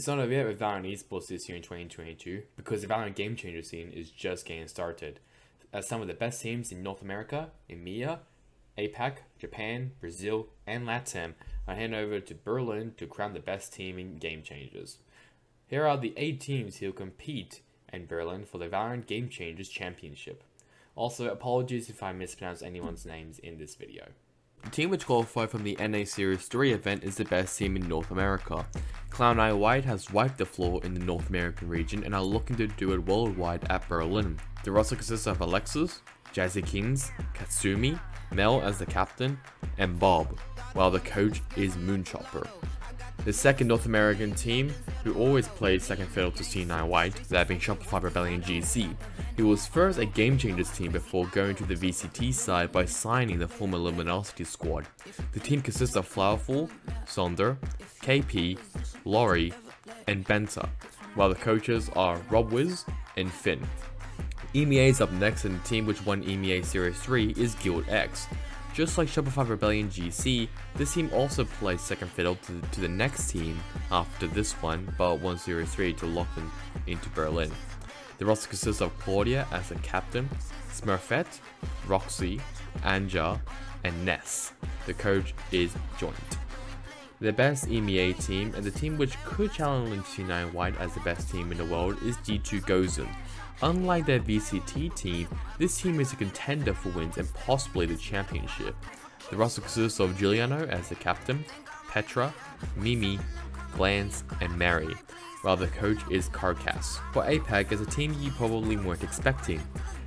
It's not over yet with Valorant Esports this year in 2022, because the Valorant Game Changer scene is just getting started, as some of the best teams in North America, EMEA, APAC, Japan, Brazil, and LATAM are heading over to Berlin to crown the best team in Game Changers. Here are the 8 teams who will compete in Berlin for the Valorant Game Changers Championship. Also, apologies if I mispronounce anyone's names in this video. The team which qualified from the NA Series 3 event is the best team in North America. Cloud9 White has wiped the floor in the North American region and are looking to do it worldwide at Berlin. The roster consists of Alexis, Jazzy Kings, Katsumi, Mel as the captain, and Bob, while the coach is Moonchopper. The second North American team, who always played second fiddle to C9 White, that being Shopify Rebellion GC, who was first a Game Changers team before going to the VCT side by signing the former Luminosity squad. The team consists of Flowerful, Sonder, KP, Laurie, and Benta, while the coaches are RobWiz and Finn. EMEA is up next, and the team which won EMEA Series 3 is Guild X. Just like Shopify Rebellion GC, this team also plays second fiddle to the next team after this one, but won Series 3 to lock them into Berlin. The roster consists of Claudia as the captain, Smurfette, Roxy, Anja, and Ness. The coach is Joint. The best EMEA team, and the team which could challenge C9 White as the best team in the world, is G2 Gozen. Unlike their VCT team, this team is a contender for wins and possibly the championship. The roster consists of Giuliano as the captain, Petra, Mimi, Glance, and Mary, while the coach is Carcass. For APAC, is a team you probably weren't expecting.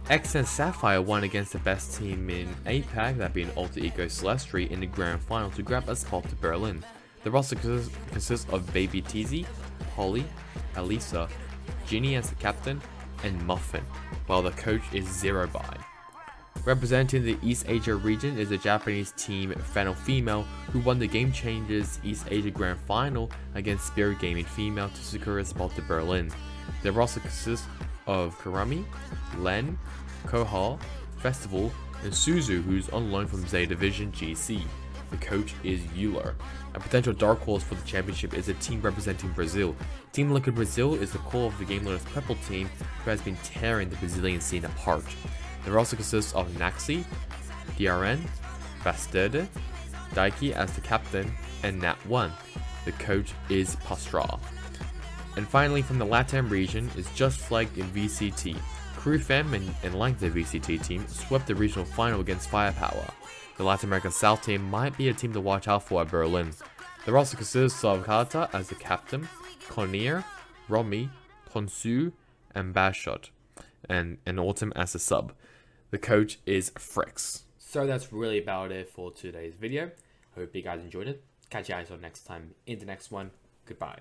X and Sapphire won against the best team in APAC, that being Alter Ego Celestri, in the grand final to grab a spot to Berlin. The roster consists of Baby Teezy, Holly, Alisa, Ginny as the captain, and Muffin, while the coach is Zerobai. Representing the East Asia region is the Japanese team Fennel Female, who won the Game Changers East Asia Grand Final against Spirit Gaming Female to secure a spot to Berlin. The roster consists of Kurami, Len, Kohar, Festival, and Suzu, who's on loan from Z Division GC. The coach is Euler. A potential dark horse for the championship is a team representing Brazil. Team Liquid Brazil is the core of the GameLovers Prepple team, who has been tearing the Brazilian scene apart. The roster consists of Naxi, DRN, Basterde, Daiki as the captain, and Nat1. The coach is Pastra. And finally, from the LATAM region, is just like in VCT. Crewfam and like the VCT team, swept the regional final against Firepower. The Latin American South team might be a team to watch out for at Berlin. The roster consists of Kata as the captain, Conir, Romy, Konsu, and Bashot, and Autumn as the sub. The coach is Fricks. So that's really about it for today's video. Hope you guys enjoyed it. Catch you guys on next time in the next one. Goodbye.